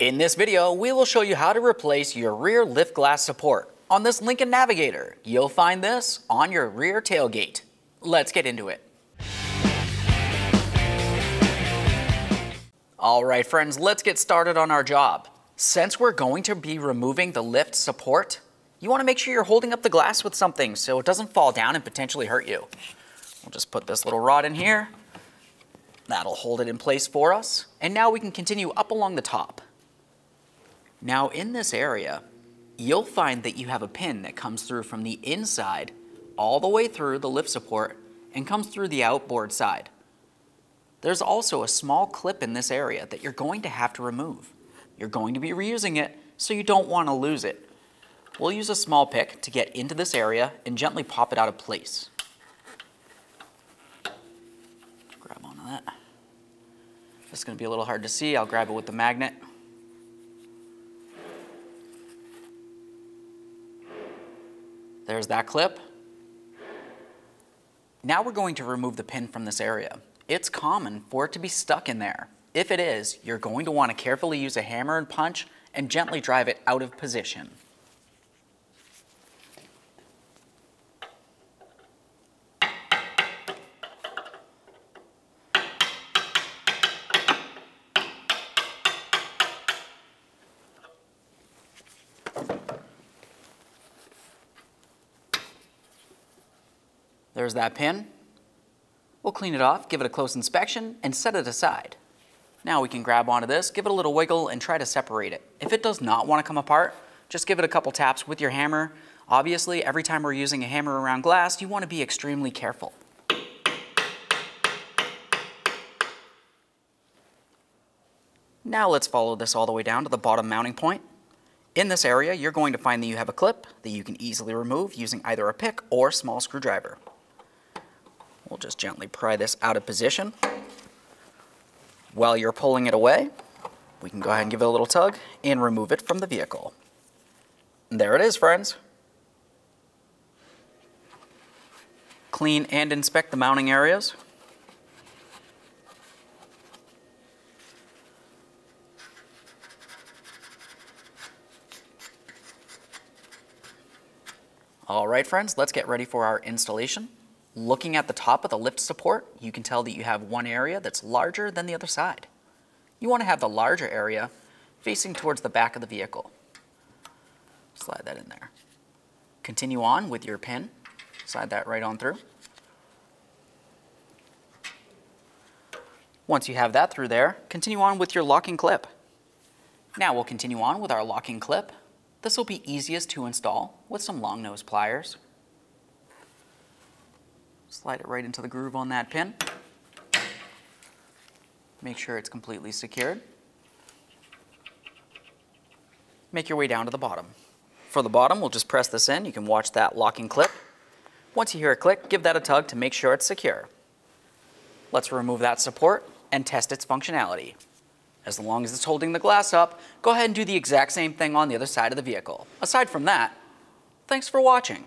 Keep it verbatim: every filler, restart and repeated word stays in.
In this video, we will show you how to replace your rear lift glass support. On this Lincoln Navigator, you'll find this on your rear tailgate. Let's get into it. All right, friends, let's get started on our job. Since we're going to be removing the lift support, you want to make sure you're holding up the glass with something so it doesn't fall down and potentially hurt you. We'll just put this little rod in here. That'll hold it in place for us. And now we can continue up along the top. Now in this area, you'll find that you have a pin that comes through from the inside all the way through the lift support and comes through the outboard side. There's also a small clip in this area that you're going to have to remove. You're going to be reusing it, so you don't want to lose it. We'll use a small pick to get into this area and gently pop it out of place. Grab onto that. This is going to be a little hard to see. I'll grab it with the magnet. There's that clip. Now we're going to remove the pin from this area. It's common for it to be stuck in there. If it is, you're going to want to carefully use a hammer and punch and gently drive it out of position. There's that pin. We'll clean it off, give it a close inspection, and set it aside. Now we can grab onto this, give it a little wiggle, and try to separate it. If it does not want to come apart, just give it a couple taps with your hammer. Obviously, every time we're using a hammer around glass, you want to be extremely careful. Now let's follow this all the way down to the bottom mounting point. In this area, you're going to find that you have a clip that you can easily remove using either a pick or small screwdriver. We'll just gently pry this out of position. While you're pulling it away, we can go ahead and give it a little tug and remove it from the vehicle. And there it is, friends. Clean and inspect the mounting areas. All right, friends, let's get ready for our installation. Looking at the top of the lift support, you can tell that you have one area that's larger than the other side. You want to have the larger area facing towards the back of the vehicle. Slide that in there. Continue on with your pin. Slide that right on through. Once you have that through there, continue on with your locking clip. Now we'll continue on with our locking clip. This will be easiest to install with some long nose pliers. Slide it right into the groove on that pin. Make sure it's completely secured. Make your way down to the bottom. For the bottom, we'll just press this in. You can watch that locking clip. Once you hear a click, give that a tug to make sure it's secure. Let's remove that support and test its functionality. As long as it's holding the glass up, go ahead and do the exact same thing on the other side of the vehicle. Aside from that, thanks for watching.